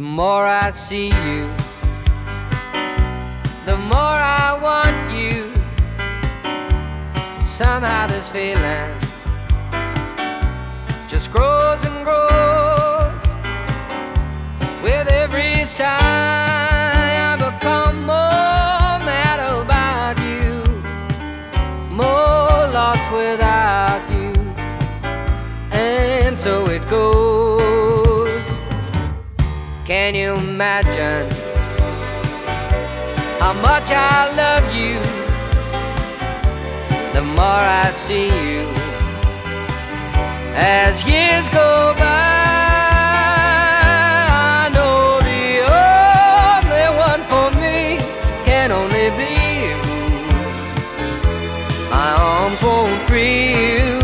The more I see you, the more I want you. Somehow this feeling just grows and grows. With every sigh I become more mad about you, more lost without you. And so it goes. Can you imagine how much I love you? The more I see you, as years go by, I know the only one for me can only be you. My arms won't free you,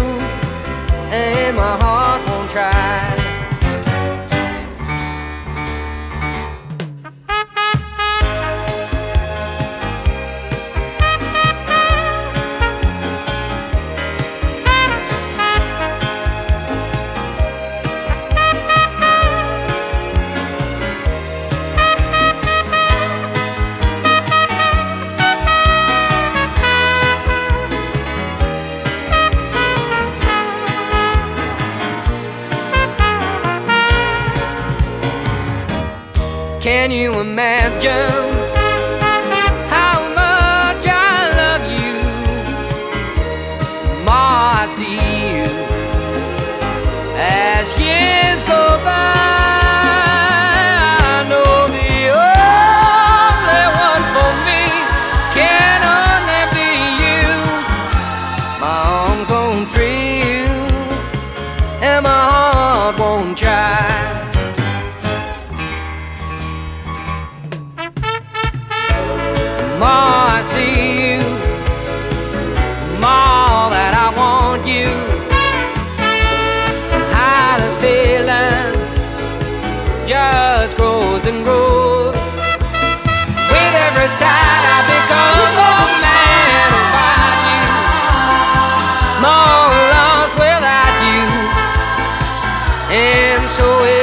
and my heart won't try. Can you imagine how much I love you? The more I see you, as years go by, I know the only one for me can only be you. My arms won't free you, and my heart won't try. The more I see you, the more that I want you. Somehow this feeling just grows and grows. With every sigh I become more mad about you, more lost without you. And so it